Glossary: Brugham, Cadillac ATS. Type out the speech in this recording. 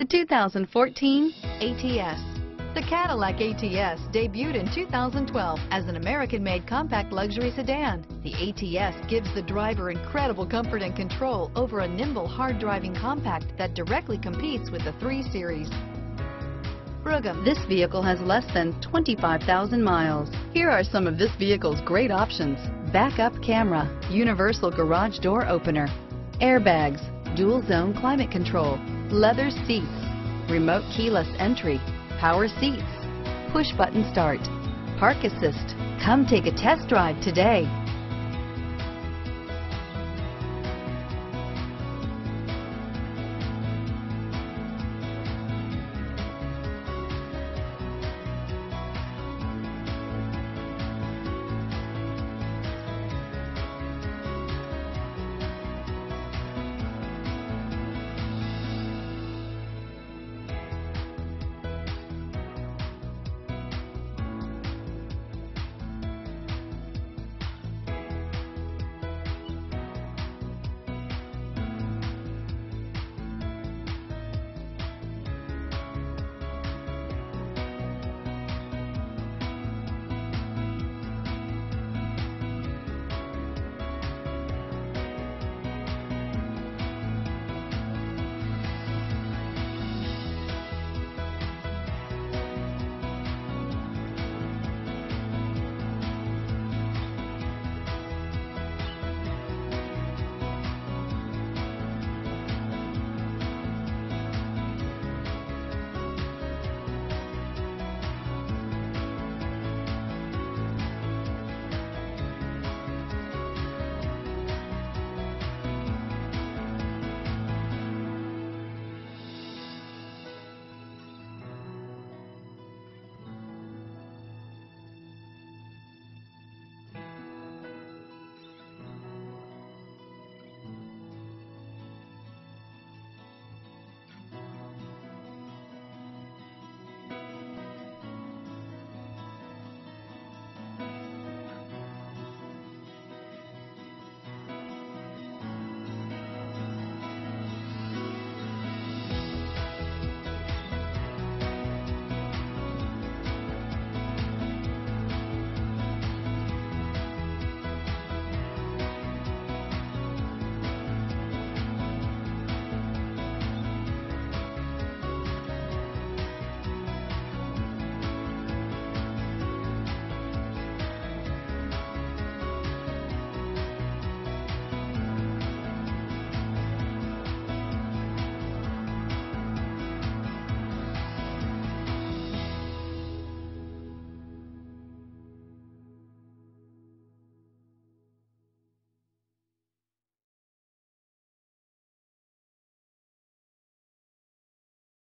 The 2014 ATS. The Cadillac ATS debuted in 2012 as an American-made compact luxury sedan. The ATS gives the driver incredible comfort and control over a nimble, hard-driving compact that directly competes with the 3 Series. Brugham. This vehicle has less than 25,000 miles. Here are some of this vehicle's great options. Backup camera, universal garage door opener, airbags, dual zone climate control, leather seats, remote keyless entry, power seats, push button start, park assist. Come take a test drive today.